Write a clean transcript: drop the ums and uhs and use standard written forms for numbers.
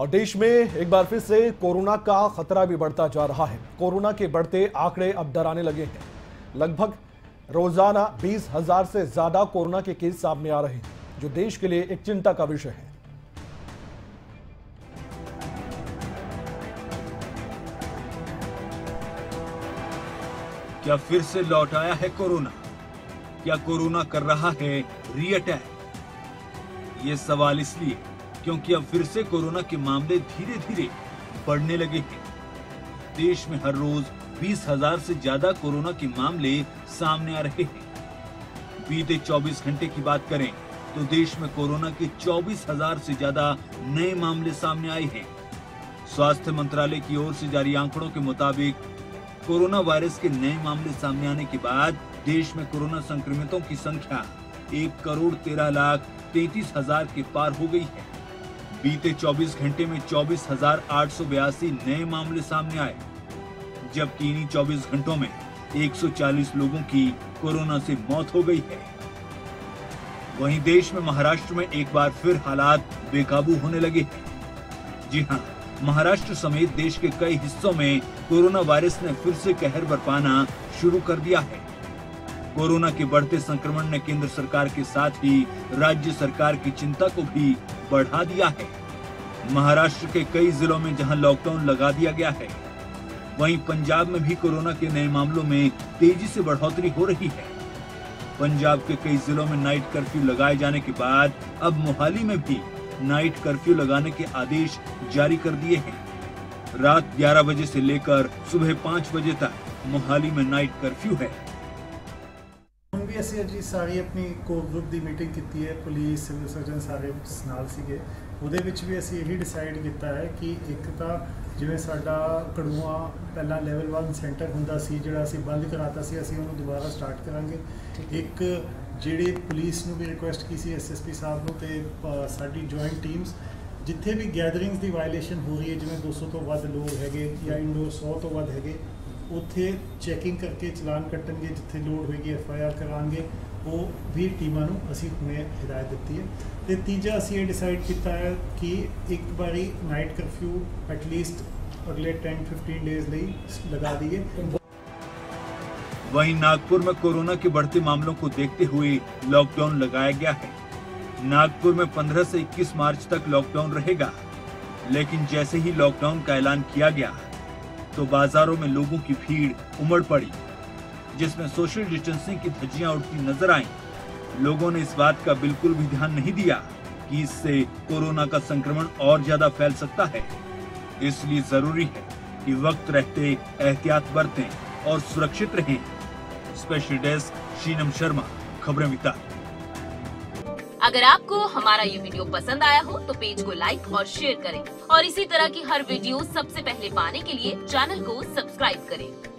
और देश में एक बार फिर से कोरोना का खतरा भी बढ़ता जा रहा है। कोरोना के बढ़ते आंकड़े अब डराने लगे हैं। लगभग रोजाना 20,000 से ज्यादा कोरोना के केस सामने आ रहे हैं, जो देश के लिए एक चिंता का विषय है। क्या फिर से लौट आया है कोरोना? क्या कोरोना कर रहा है रीअटैक? ये सवाल इसलिए क्योंकि अब फिर से कोरोना के मामले धीरे धीरे बढ़ने लगे हैं। देश में हर रोज 20,000 से ज्यादा कोरोना के मामले सामने आ रहे हैं। बीते 24 घंटे की बात करें तो देश में कोरोना के 24,000 से ज्यादा नए मामले सामने आए हैं। स्वास्थ्य मंत्रालय की ओर से जारी आंकड़ों के मुताबिक कोरोना वायरस के नए मामले सामने आने के बाद देश में कोरोना संक्रमितों की संख्या 1,13,33,000 के पार हो गई है। बीते 24 घंटे में 24,882 नए मामले सामने आए, जबकि इन्हीं 24 घंटों में 140 लोगों की कोरोना से मौत हो गई है। वहीं देश में महाराष्ट्र में एक बार फिर हालात बेकाबू होने लगे हैं। जी हां, महाराष्ट्र समेत देश के कई हिस्सों में कोरोना वायरस ने फिर से कहर बरपाना शुरू कर दिया है। कोरोना के बढ़ते संक्रमण ने केंद्र सरकार के साथ ही राज्य सरकार की चिंता को भी बढ़ा दिया है। महाराष्ट्र के कई जिलों में जहां लॉकडाउन लगा दिया गया है, वहीं पंजाब में भी कोरोना के नए मामलों में तेजी से बढ़ोतरी हो रही है। पंजाब के कई जिलों में नाइट कर्फ्यू लगाए जाने के बाद अब मोहाली में भी नाइट कर्फ्यू लगाने के आदेश जारी कर दिए हैं। रात 11 बजे से लेकर सुबह 5 बजे तक मोहाली में नाइट कर्फ्यू है। हम भी ऐसी जी सारी अपनी कोर ग्रुप की मीटिंग की है, पुलिस सिविल सर्जन सारे नाल सीगे। ਉਹਦੇ ਵਿੱਚ ਵੀ ਅਸੀਂ ਇਹੀ ਡਿਸਾਈਡ ਕੀਤਾ ਹੈ कि एक तो जिमें साडा कड़ूआ पहला लेवल 1 सेंटर हुंदा सी जिहड़ा असीं बंद कराता सी, असीं उहनूं दोबारा स्टार्ट करांगे। एक जिहड़ी पुलिस नूं भी रिक्वेस्ट की सी SSP साहब नूं ते साडी जॉइंट टीम्स जिथे भी गैदरिंग्स की वायलेशन हो रही है, जिमें 200 तो वध लोग हैगे या इनडोर 100 तो वध हैगे, उत्थे चैकिंग करके चलान कट्टणगे, जिथे लोड होएगी FIR करांगे। वो भी टीमां नूं असीं हुणे हिदायत दित्ती है। तो तीजा असीं ये डिसाइड कीता है कि एक बारी नाइट कर्फ्यू एटलीस्ट अगले 10-15 डेज लई लगा दिए। वहीं नागपुर में कोरोना के बढ़ते मामलों को देखते हुए लॉकडाउन लगाया गया है। नागपुर में 15 से 21 मार्च तक लॉकडाउन रहेगा, लेकिन जैसे ही लॉकडाउन का ऐलान किया गया तो बाजारों में लोगों की भीड़ उमड़ पड़ी, जिसमें सोशल डिस्टेंसिंग की धज्जियां उड़ती नजर आईं। लोगों ने इस बात का बिल्कुल भी ध्यान नहीं दिया कि इससे कोरोना का संक्रमण और ज्यादा फैल सकता है। इसलिए जरूरी है कि वक्त रहते एहतियात बरतें और सुरक्षित रहें। स्पेशल डेस्क शीनम शर्मा, खबरें अभी तक। अगर आपको हमारा ये वीडियो पसंद आया हो तो पेज को लाइक और शेयर करें और इसी तरह की हर वीडियो सबसे पहले पाने के लिए चैनल को सब्सक्राइब करें।